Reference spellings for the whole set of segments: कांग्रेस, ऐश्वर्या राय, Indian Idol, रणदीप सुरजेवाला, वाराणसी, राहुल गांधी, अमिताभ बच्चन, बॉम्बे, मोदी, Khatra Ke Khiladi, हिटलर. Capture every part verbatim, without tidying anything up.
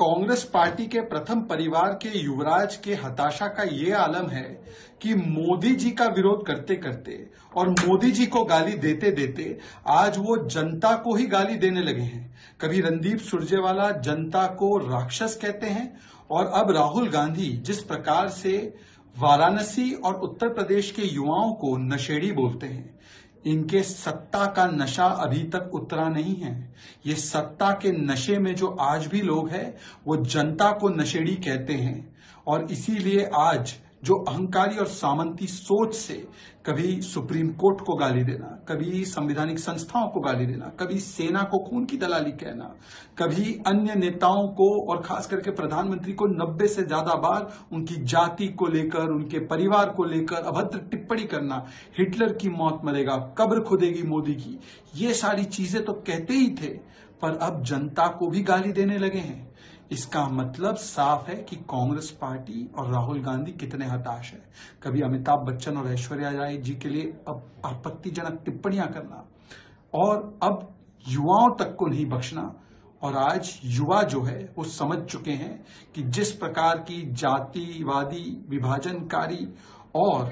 कांग्रेस party के प्रथम परिवार के युवराज के हताशा का ये आलम है कि मोदी जी का विरोध करते करते और मोदी जी को गाली देते देते आज वो जनता को ही गाली देने लगे हैं। कभी रणदीप सुरजेवाला जनता को राक्षस कहते हैं और अब राहुल गांधी जिस प्रकार से वाराणसी और उत्तर प्रदेश के युवाओं को नशेड़ी बोलते हैं, इनके सत्ता का नशा अभी तक उतरा नहीं है। ये सत्ता के नशे में जो आज भी लोग हैं वो जनता को नशेड़ी कहते हैं और इसीलिए आज जो अहंकारी और सामंती सोच से कभी सुप्रीम कोर्ट को गाली देना, कभी संवैधानिक संस्थाओं को गाली देना, कभी सेना को खून की दलाली कहना, कभी अन्य नेताओं को और खास करके प्रधानमंत्री को नब्बे से ज्यादा बार उनकी जाति को लेकर, उनके परिवार को लेकर अभद्र टिप्पणी करना, हिटलर की मौत मरेगा, कब्र खुदेगी मोदी की, ये सारी चीजें तो कहते ही थे पर अब जनता को भी गाली देने लगे हैं। इसका मतलब साफ है कि कांग्रेस पार्टी और राहुल गांधी कितने हताश है। कभी अमिताभ बच्चन और ऐश्वर्या राय जी के लिए अब आपत्तिजनक टिप्पणियां करना और अब युवाओं तक को नहीं बख्शना। और आज युवा जो है वो समझ चुके हैं कि जिस प्रकार की जातिवादी, विभाजनकारी और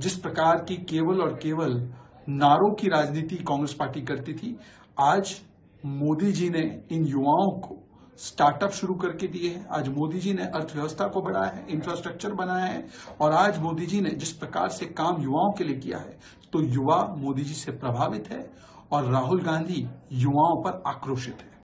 जिस प्रकार की केवल और केवल नारों की राजनीति कांग्रेस पार्टी करती थी, आज मोदी जी ने इन युवाओं को स्टार्टअप शुरू करके दिए हैं। आज मोदी जी ने अर्थव्यवस्था को बढ़ाया है, इंफ्रास्ट्रक्चर बनाया है और आज मोदी जी ने जिस प्रकार से काम युवाओं के लिए किया है तो युवा मोदी जी से प्रभावित है और राहुल गांधी युवाओं पर आक्रोशित है।